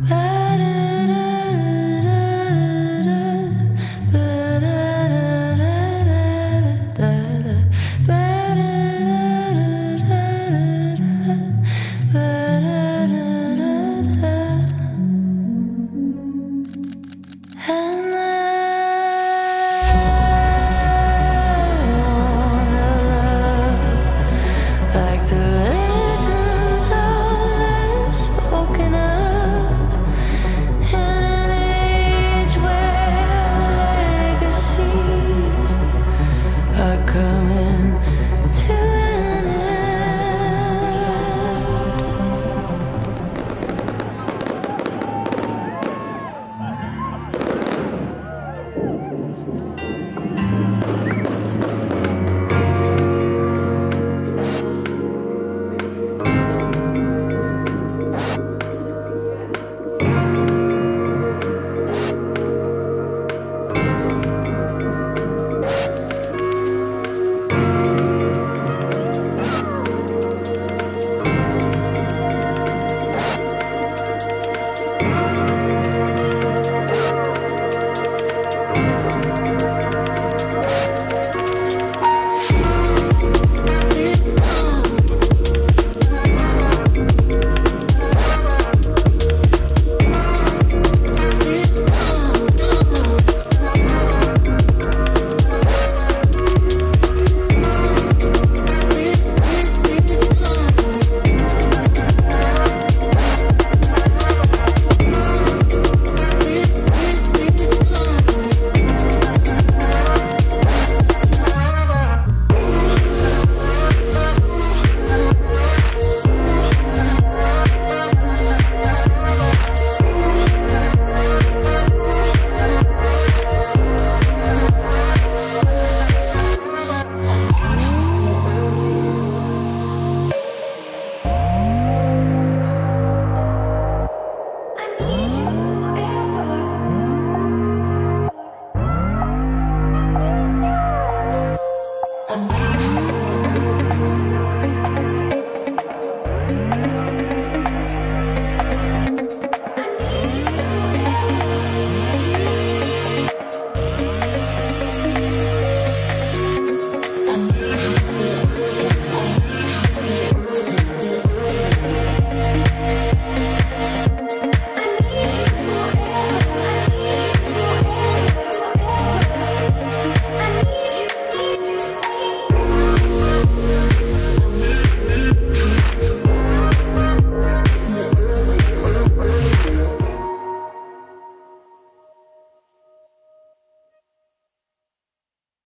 better.